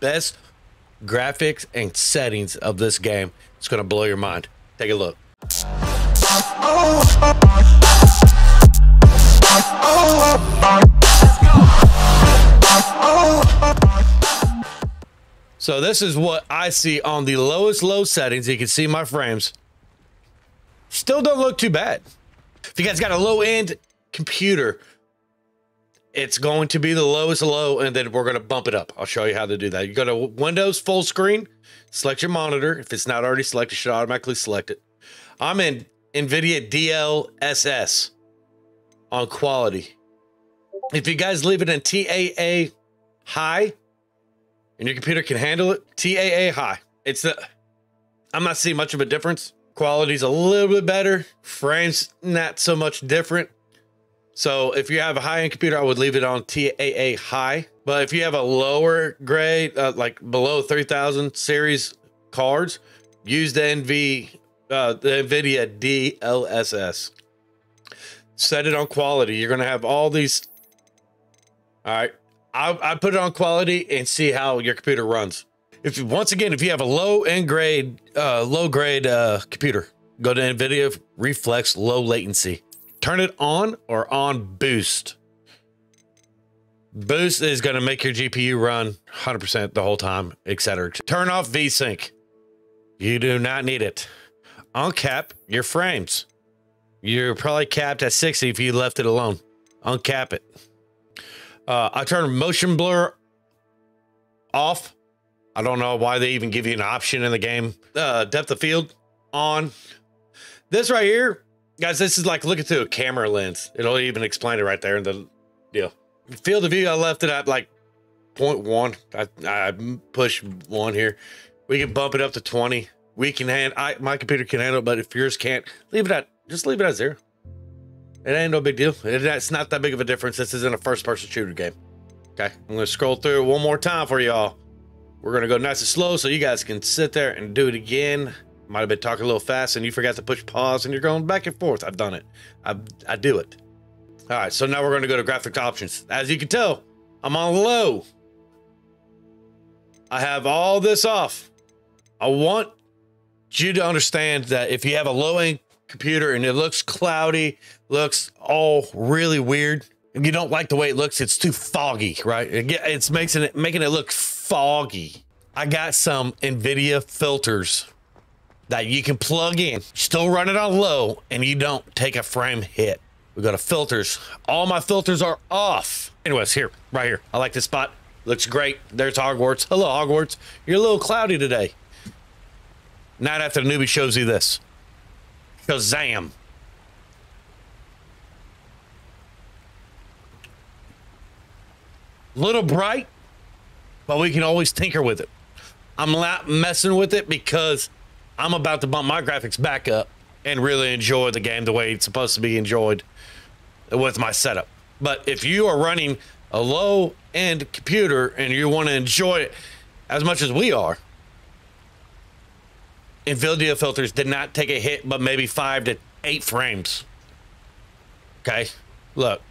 Best graphics and settings of this game. It's going to blow your mind. Take a look. So this is what I see on the lowest low settings. You can see my frames. Still don't look too bad. If you guys got a low-end computer, it's going to be the lowest low, and then we're going to bump it up. I'll show you how to do that. You go to Windows full screen, select your monitor. If it's not already selected, you should automatically select it. I'm in NVIDIA DLSS on quality. If you guys leave it in TAA high and your computer can handle it, TAA high. I'm not seeing much of a difference. Quality's a little bit better. Frames, not so much different. So if you have a high-end computer, I would leave it on TAA high. But if you have a lower grade, like below 3000 series cards, use the NVIDIA DLSS. Set it on quality. You're going to have all these. All right. I put it on quality and see how your computer runs. Once again, if you have a low-end grade, low-grade computer, go to NVIDIA Reflex low latency. Turn it on or on boost. Boost is going to make your GPU run 100% the whole time, etc. Turn off V-Sync. You do not need it. Uncap your frames. You're probably capped at 60 if you left it alone. Uncap it. I turn motion blur off. I don't know why they even give you an option in the game. Depth of field on. This right here, guys, this is like looking through a camera lens. It'll even explain it right there in the deal. Field of view, I left it at like 0.1. I push 1 here. We can bump it up to 20. We can my computer can handle it, but if yours can't, just leave it at 0. It ain't no big deal. It's not that big of a difference. This isn't a first-person shooter game. Okay, I'm gonna scroll through one more time for y'all. We're gonna go nice and slow so you guys can sit there and do it again. Might have been talking a little fast and you forgot to push pause and you're going back and forth. I've done it. I do it. All right, so now we're going to go to graphic options. As you can tell, I'm on low. I have all this off. I want you to understand that if you have a low-end computer and it looks cloudy, looks all really weird, and you don't like the way it looks, it's too foggy, right? It's making it look foggy. I got some NVIDIA filters that you can plug in, still run it on low, and you don't take a frame hit. We go to filters. All my filters are off. Anyways, here, right here. I like this spot. Looks great. There's Hogwarts. Hello, Hogwarts. You're a little cloudy today. Not after the newbie shows you this. Shazam. Little bright, but we can always tinker with it. I'm not messing with it because I'm about to bump my graphics back up and really enjoy the game the way it's supposed to be enjoyed with my setup. But if you are running a low-end computer and you want to enjoy it as much as we are, NVIDIA filters did not take a hit but maybe 5 to 8 frames. Okay, look.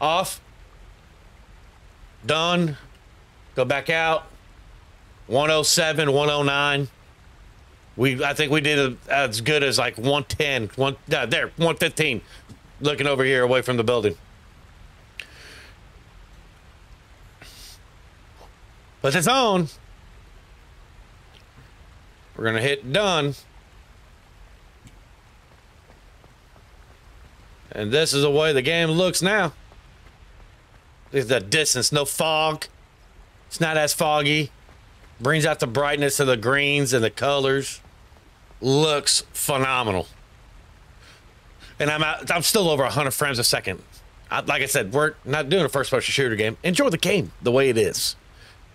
Off. Done. Go back out. 107, 109. I think we did as good as like 110, 115, looking over here away from the building. But it's on. We're going to hit done. And this is the way the game looks now. Look at the distance, no fog. It's not as foggy. Brings out the brightness of the greens and the colors. Looks phenomenal. And I'm still over 100 frames a second. Like I said, we're not doing a first-person shooter game. Enjoy the game the way it is.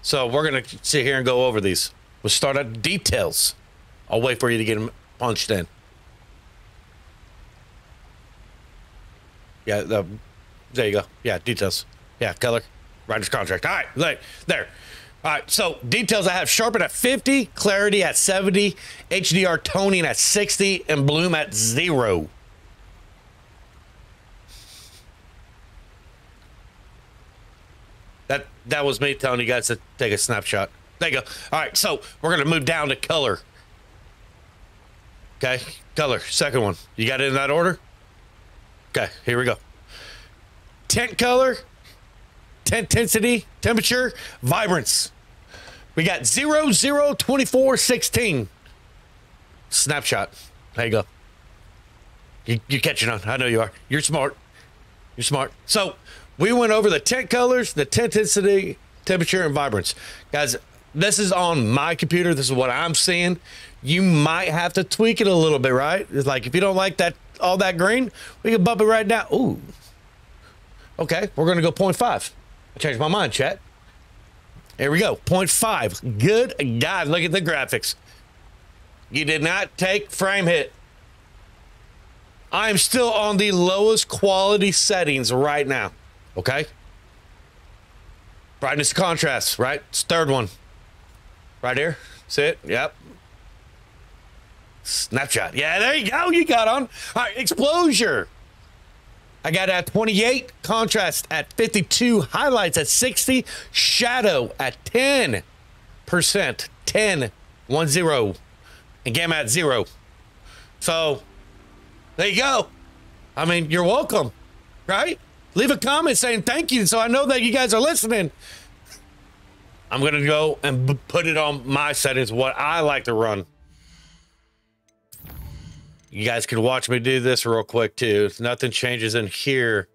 So we're going to sit here and go over these. We'll start at details. I'll wait for you to get them punched in. Yeah, there you go. Yeah, details. Yeah, color. Writer's contract. All right, there. All right, so details I have: sharpen at 50, clarity at 70, HDR toning at 60, and bloom at 0. That was me telling you guys to take a snapshot. There you go. All right, so we're gonna move down to color. Okay, color, second one. You got it in that order? Okay, here we go. Tint color, intensity, temperature, vibrance. We got 002416. Snapshot. There you go. You're catching on. I know you are. You're smart. You're smart. So we went over the tint colors, the tint intensity, temperature, and vibrance. Guys, this is on my computer. This is what I'm seeing. You might have to tweak it a little bit, right? It's like if you don't like that, all that green, we can bump it right down. Ooh. Okay, we're going to go 0.5. I changed my mind, chat. Here we go, 0.5. Good God, look at the graphics. You did not take frame hit. I am still on the lowest quality settings right now, okay? Brightness contrast, right? It's third one. Right here, see it? Yep. Snapshot. Yeah, there you go, you got on. All right, exposure. I got at 28, contrast at 52, highlights at 60, shadow at 10%, 10, 1-0, and gamma at 0. So, there you go. I mean, you're welcome, right? Leave a comment saying thank you so I know that you guys are listening. I'm going to go and put it on my settings, what I like to run. You guys can watch me do this real quick too. If nothing changes in here,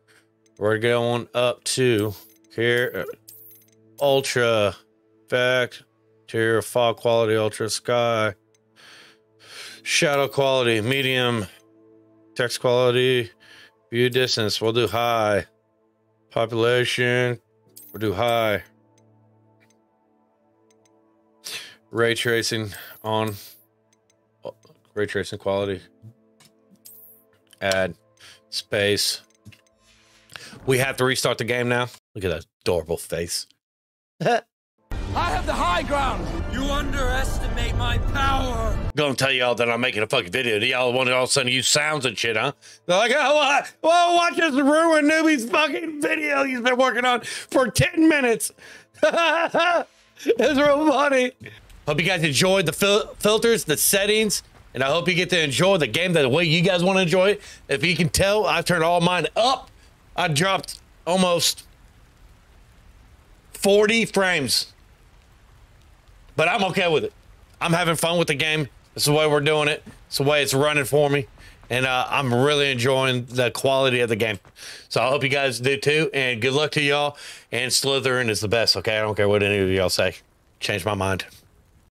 we're going up to here. Ultra effect, interior fog quality, ultra sky, shadow quality, medium, text quality, view distance. We'll do high. Population. We'll do high. Ray tracing on. Ray tracing quality. Add space. We have to restart the game now. Look at that adorable face. I have the high ground. You underestimate my power. Gonna tell y'all that I'm making a fucking video. Do y'all want it all of a sudden use sounds and shit, huh? They're like, oh, well, watch us ruin Noobie's fucking video he's been working on for 10 minutes. It's real funny. Hope you guys enjoyed the filters, the settings, and I hope you get to enjoy the game the way you guys want to enjoy it. If you can tell, I turned all mine up. I dropped almost 40 frames. But I'm okay with it. I'm having fun with the game. It's the way we're doing it. It's the way it's running for me. And I'm really enjoying the quality of the game. So I hope you guys do too. And good luck to y'all. And Slytherin is the best, okay? I don't care what any of y'all say. Changed my mind.